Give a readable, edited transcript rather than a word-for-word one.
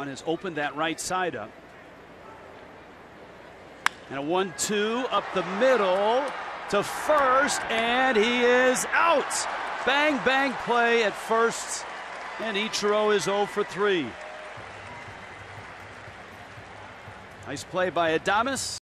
on has opened that right side up. And a 1-2 up the middle to first, and he is out. Bang, bang play at first, and Ichiro is 0 for 3. Nice play by Adamas.